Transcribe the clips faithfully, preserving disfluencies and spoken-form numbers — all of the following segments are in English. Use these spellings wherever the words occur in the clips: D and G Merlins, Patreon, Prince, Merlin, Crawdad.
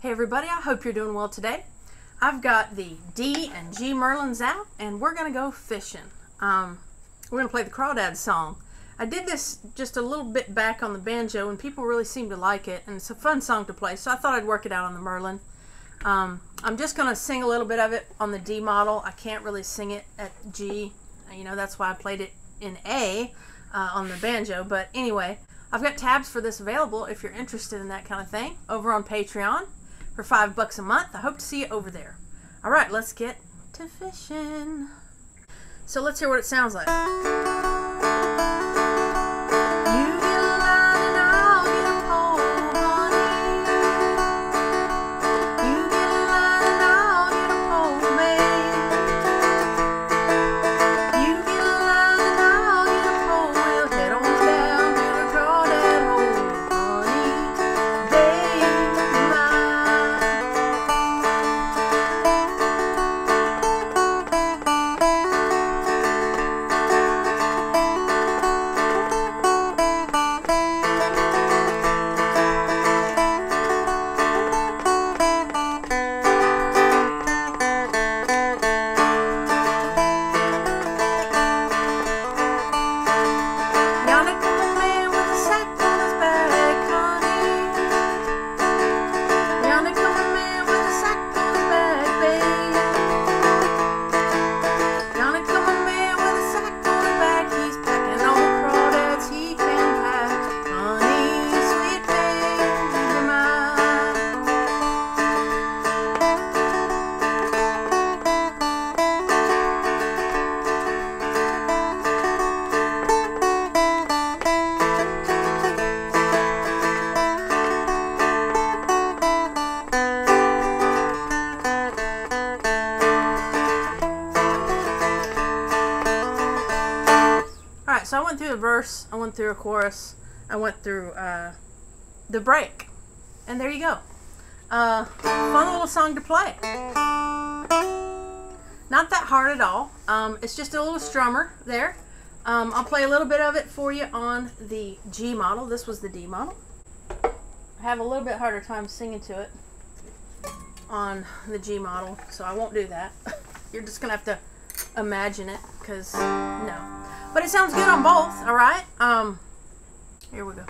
Hey everybody, I hope you're doing well today. I've got the D and G Merlins out and we're gonna go fishing. Um, we're gonna play the Crawdad song. I did this just a little bit back on the banjo and people really seem to like it, and it's a fun song to play, so I thought I'd work it out on the Merlin. Um, I'm just gonna sing a little bit of it on the D model. I can't really sing it at G, you know, that's why I played it in A uh, on the banjo, but anyway, I've got tabs for this available if you're interested in that kind of thing over on Patreon. For five bucks a month. I hope to see you over there. All right, let's get to fishing. So let's hear what it sounds like. So I went through the verse, I went through a chorus, I went through uh, the break, and there you go. Uh, fun little song to play. Not that hard at all. Um, it's just a little strummer there. Um, I'll play a little bit of it for you on the G model. This was the D model. I have a little bit harder time singing to it on the G model, so I won't do that. You're just going to have to imagine it, because no. But it sounds good on both, all right? Um, here we go.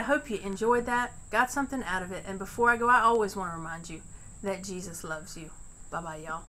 I hope you enjoyed that, got something out of it, and before I go, I always want to remind you that Jesus loves you. Bye-bye, y'all.